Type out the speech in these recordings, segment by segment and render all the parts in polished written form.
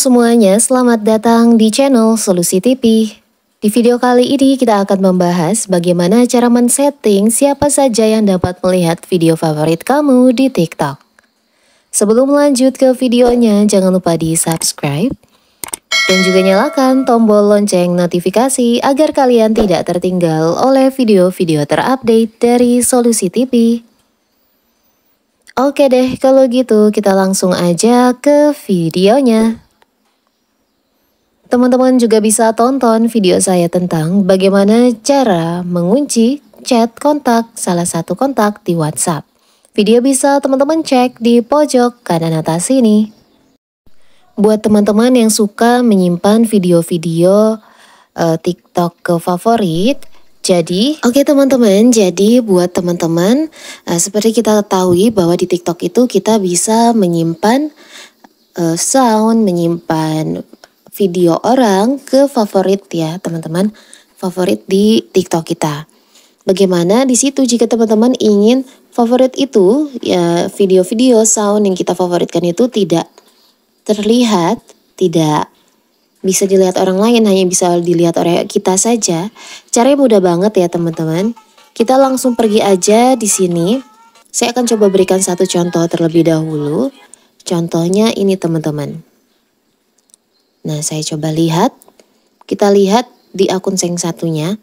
semuanya, selamat datang di channel Solusi TV. Di video kali ini kita akan membahas bagaimana cara men-setting siapa saja yang dapat melihat video favorit kamu di TikTok. Sebelum lanjut ke videonya, jangan lupa di-subscribe dan juga nyalakan tombol lonceng notifikasi agar kalian tidak tertinggal oleh video-video terupdate dari Solusi TV. Oke deh, kalau gitu kita langsung aja ke videonya. Teman-teman juga bisa tonton video saya tentang bagaimana cara mengunci chat kontak salah satu kontak di WhatsApp. Video bisa teman-teman cek di pojok kanan atas ini. Buat teman-teman yang suka menyimpan video-video TikTok ke favorit. Jadi, oke teman-teman, jadi buat teman-teman, seperti kita ketahui bahwa di TikTok itu kita bisa menyimpan sound, menyimpan video orang ke favorit ya teman-teman, favorit di TikTok kita. Bagaimana di situ jika teman-teman ingin favorit itu, ya video-video sound yang kita favoritkan itu tidak terlihat, tidak bisa dilihat orang lain, hanya bisa dilihat oleh kita saja. Caranya mudah banget ya teman-teman. Kita langsung pergi aja di sini. Saya akan coba berikan satu contoh terlebih dahulu. Contohnya ini teman-teman. Nah, saya coba lihat. Kita lihat di akun yang satunya.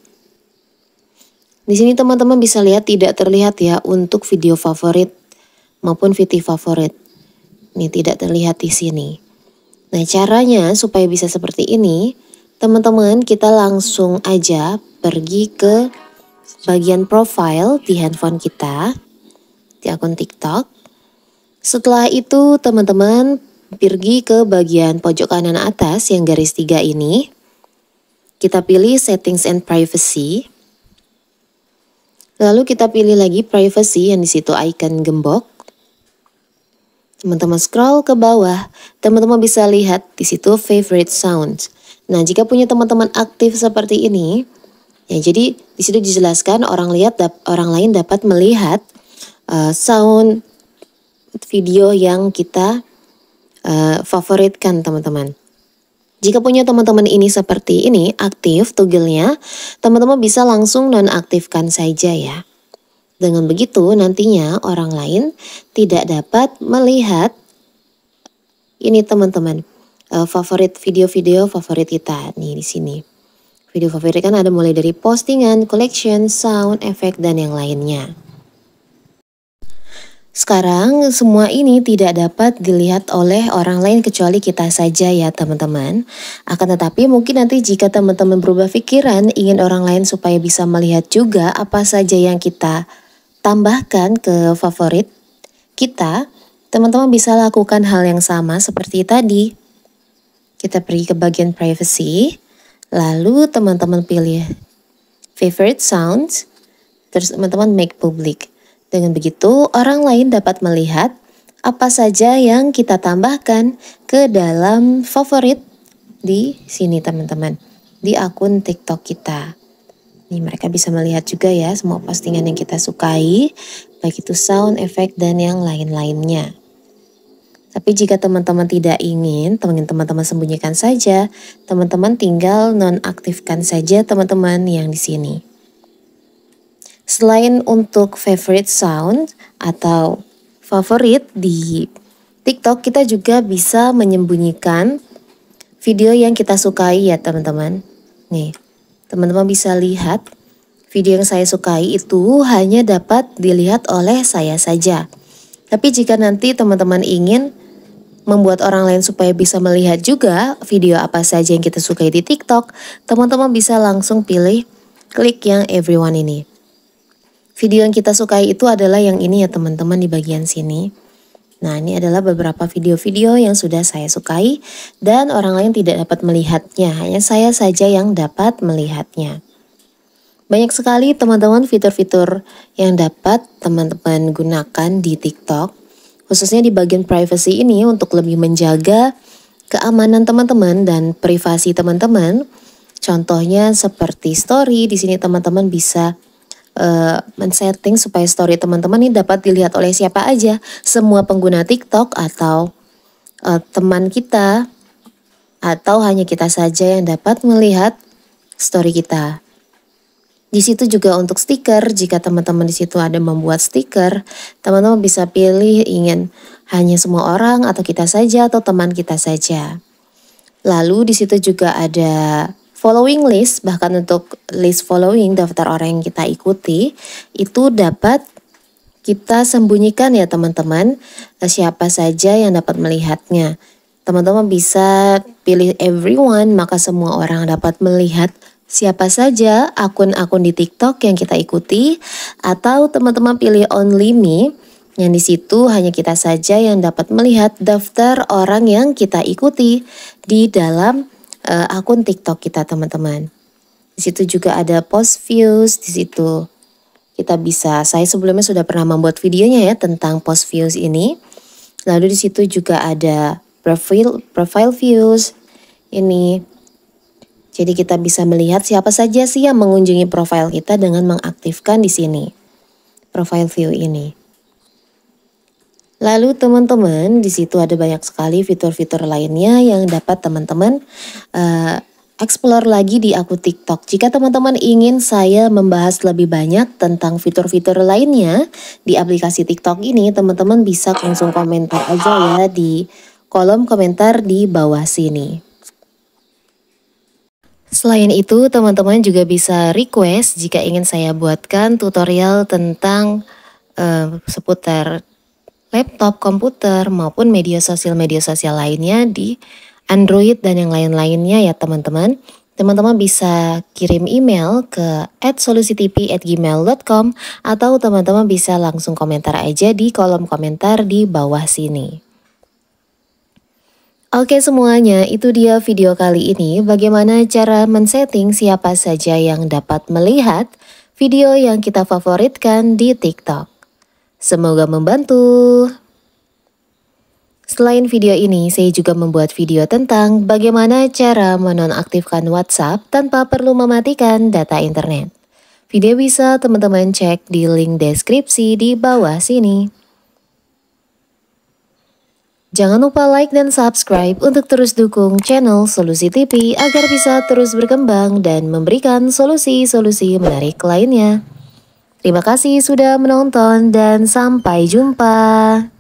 Di sini teman-teman bisa lihat tidak terlihat ya untuk video favorit maupun video favorit. Ini tidak terlihat di sini. Nah, caranya supaya bisa seperti ini, teman-teman, kita langsung aja pergi ke bagian profile di handphone kita, di akun TikTok. Setelah itu, teman-teman, pergi ke bagian pojok kanan atas yang garis 3 ini. Kita pilih Settings and Privacy. Lalu kita pilih lagi Privacy yang di situ icon gembok. Teman-teman scroll ke bawah, teman-teman bisa lihat di situ favorite sounds. Nah, jika punya teman-teman aktif seperti ini, ya jadi di situ dijelaskan orang lain dapat melihat sound video yang kita favoritkan teman-teman. Jika punya teman-teman ini seperti ini aktif toggle-nya, teman-teman bisa langsung nonaktifkan saja ya. Dengan begitu nantinya orang lain tidak dapat melihat ini teman-teman favorit video-video favorit kita nih di sini. Video favorit kan ada mulai dari postingan, collection, sound, efek dan yang lainnya. Sekarang semua ini tidak dapat dilihat oleh orang lain kecuali kita saja ya teman-teman. Akan tetapi mungkin nanti jika teman-teman berubah pikiran ingin orang lain supaya bisa melihat juga apa saja yang kita tambahkan ke favorit kita, teman-teman bisa lakukan hal yang sama seperti tadi. Kita pergi ke bagian privacy, lalu teman-teman pilih favorite sounds, terus teman-teman make public. Dengan begitu orang lain dapat melihat apa saja yang kita tambahkan ke dalam favorit di sini teman-teman, di akun TikTok kita. Nih, mereka bisa melihat juga ya semua postingan yang kita sukai, baik itu sound, efek, dan yang lain-lainnya. Tapi jika teman-teman tidak ingin, teman-teman sembunyikan saja, teman-teman tinggal nonaktifkan saja teman-teman yang di sini. Selain untuk favorite sound atau favorit di TikTok, kita juga bisa menyembunyikan video yang kita sukai ya teman-teman. Nih, teman-teman bisa lihat video yang saya sukai itu hanya dapat dilihat oleh saya saja. Tapi jika nanti teman-teman ingin membuat orang lain supaya bisa melihat juga video apa saja yang kita sukai di TikTok, teman-teman bisa langsung pilih klik yang everyone ini. Video yang kita sukai itu adalah yang ini ya teman-teman di bagian sini. Nah, ini adalah beberapa video-video yang sudah saya sukai dan orang lain tidak dapat melihatnya, hanya saya saja yang dapat melihatnya. Banyak sekali teman-teman fitur-fitur yang dapat teman-teman gunakan di TikTok, khususnya di bagian privacy ini untuk lebih menjaga keamanan teman-teman dan privasi teman-teman. Contohnya seperti story, di sini teman-teman bisa men-setting supaya story teman-teman ini dapat dilihat oleh siapa aja, semua pengguna TikTok atau teman kita atau hanya kita saja yang dapat melihat story kita. Di situ juga untuk stiker, jika teman-teman di situ ada membuat stiker, teman-teman bisa pilih ingin hanya semua orang atau kita saja atau teman kita saja. Lalu di situ juga ada following list, bahkan untuk list following daftar orang yang kita ikuti, itu dapat kita sembunyikan ya teman-teman, siapa saja yang dapat melihatnya. Teman-teman bisa pilih everyone, maka semua orang dapat melihat siapa saja akun-akun di TikTok yang kita ikuti, atau teman-teman pilih only me, yang di situ hanya kita saja yang dapat melihat daftar orang yang kita ikuti di dalam akun TikTok kita teman-teman. Di situ juga ada post views, di situ kita bisa, saya sebelumnya sudah pernah membuat videonya ya tentang post views ini. Lalu di situ juga ada profile views ini. Jadi kita bisa melihat siapa saja sih yang mengunjungi profil kita dengan mengaktifkan di sini profile view ini. Lalu teman-teman di situ ada banyak sekali fitur-fitur lainnya yang dapat teman-teman explore lagi di akun TikTok. Jika teman-teman ingin saya membahas lebih banyak tentang fitur-fitur lainnya di aplikasi TikTok ini, teman-teman bisa langsung komentar aja ya di kolom komentar di bawah sini. Selain itu, teman-teman juga bisa request jika ingin saya buatkan tutorial tentang seputar laptop, komputer, maupun media sosial lainnya di Android dan yang lain-lainnya ya teman-teman. Teman-teman bisa kirim email ke @solusitv@gmail.com atau teman-teman bisa langsung komentar aja di kolom komentar di bawah sini. Oke semuanya, itu dia video kali ini bagaimana cara men-setting siapa saja yang dapat melihat video yang kita favoritkan di TikTok. Semoga membantu. Selain video ini, saya juga membuat video tentang bagaimana cara menonaktifkan WhatsApp tanpa perlu mematikan data internet. Video bisa teman-teman cek di link deskripsi di bawah sini. Jangan lupa like dan subscribe untuk terus dukung channel Solusi TV agar bisa terus berkembang dan memberikan solusi-solusi menarik lainnya. Terima kasih sudah menonton dan sampai jumpa.